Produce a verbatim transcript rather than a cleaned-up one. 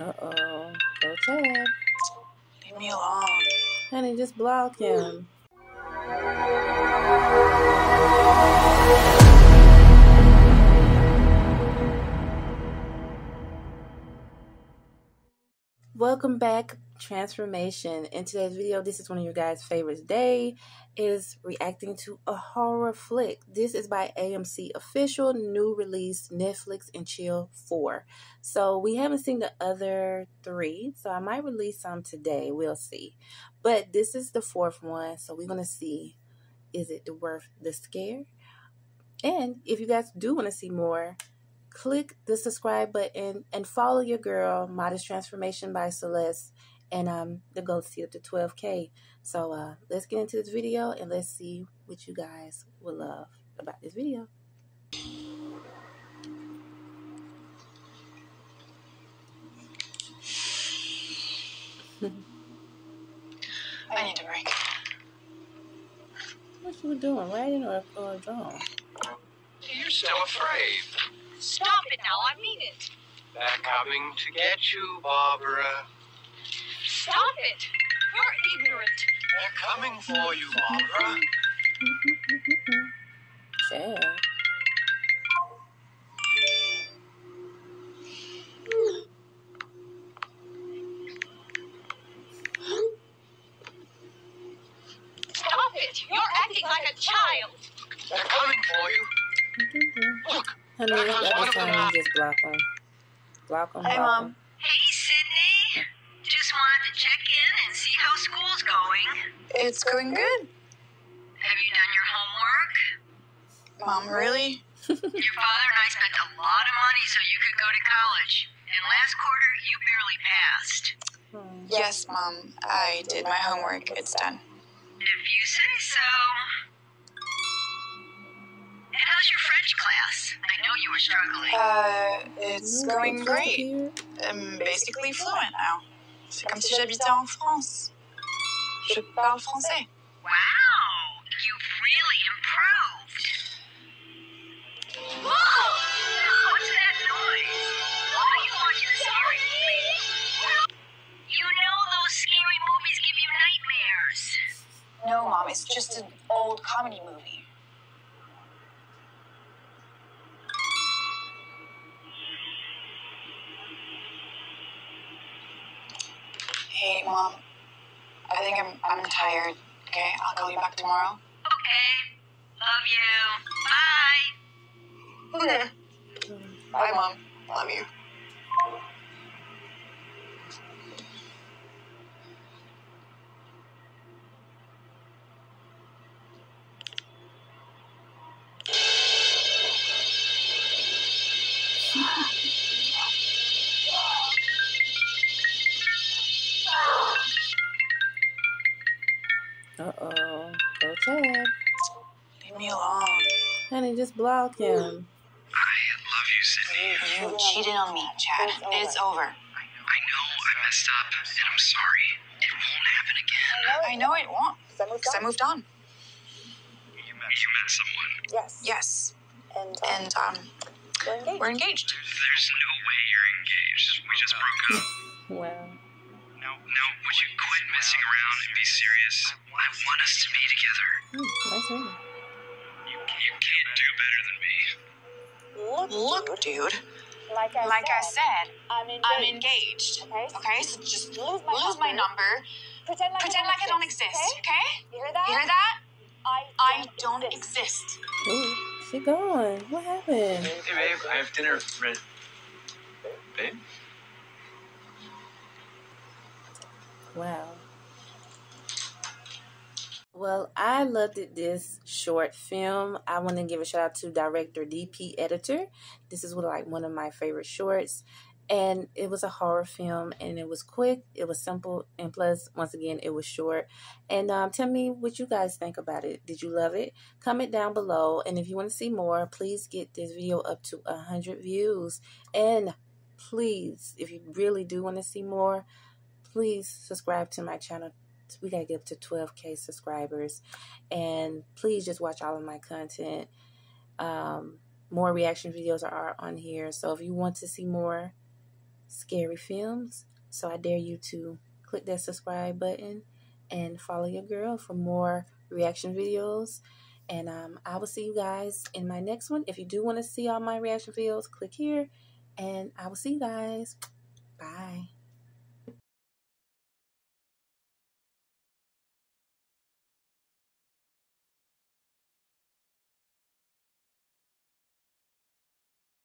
Uh-oh. Go Chad. Leave me alone. Honey, just block him. Welcome back, Transformation. In today's video, this is one of your guys' favorites. Today is reacting to a horror flick. This is by A M C official, new release, Netflix and Chill four. So we haven't seen the other three, so I might release some today. We'll see. But this is the fourth one, so we're going to see, is it worth the scare? And if you guys do want to see more, click the subscribe button and follow your girl, Modest Transformation by Celeste, and um, the goal to see up to twelve K. So uh, let's get into this video and let's see what you guys will love about this video. I need a break. What you doing, writing or, or drawing? You're so afraid. Stop it now, I mean it. They're coming to get you, Barbara. Stop it. You're ignorant. They're coming for you, Barbara. Sure. Stop it. You're acting like a child. They're coming for you. Look. Honey, I just want to just block them. Block them. Hey, Mom. Them. Hey, Sydney. Just wanted to check in and see how school's going. It's going good. Have you done your homework? Mom, really? Your father and I spent a lot of money so you could go to college. And last quarter, you barely passed. Hmm. Yes, Mom. I did my homework. It's done. If you say so. How's your French class? I know you were struggling. Uh, it's going great. I'm basically fluent now. C'est comme si j'habitais en France. Je parle français. Wow, you've really improved. Whoa! What's that noise? Why are you watching a scary movie? You know those scary movies give you nightmares. No, Mom, it's just an old comedy movie. Hey, Mom. I think I'm I'm tired. Okay, I'll call you back tomorrow. Okay. Love you. Bye. Okay. Bye, Mom. Love you. Uh-oh. Go Chad. Leave me alone. Honey, just block him. I love you, Sydney. You cheated on me, Chad. It's over. It's over. I know I messed up, and I'm sorry. It won't happen again. I know it won't, because I moved on. You met, you met someone? Yes. Yes. And, and um, we're engaged. We're engaged. There's no way you're engaged. We just broke up. Wow. No, no, would you quit messing around and be serious? I want us to be together. Mm, nice you, you can't do better than me. Look, Look dude. Like I, like said, I said, I'm engaged. I'm engaged. Okay, okay, so just lose my, lose my number. Pretend like, Pretend I, don't like I don't exist, okay? You hear that? You hear that? I don't, I don't exist. exist. Ooh, she gone. What happened? Hey, babe, I have dinner. Babe? Babe? Wow. Well, I loved it, this short film. I want to give a shout out to director, D P, editor. This is like one of my favorite shorts. And it was a horror film, and it was quick, it was simple, and plus, once again, it was short. And um, tell me what you guys think about it. Did you love it? Comment down below. And if you want to see more, please get this video up to one hundred views. And please, if you really do want to see more, please subscribe to my channel. We gotta get up to twelve K subscribers. And please just watch all of my content. Um, more reaction videos are on here. So if you want to see more, scary films. So I dare you to click that subscribe button and follow your girl for more reaction videos. And um, I will see you guys in my next one. If you do want to see all my reaction videos, click here. And I will see you guys. Bye.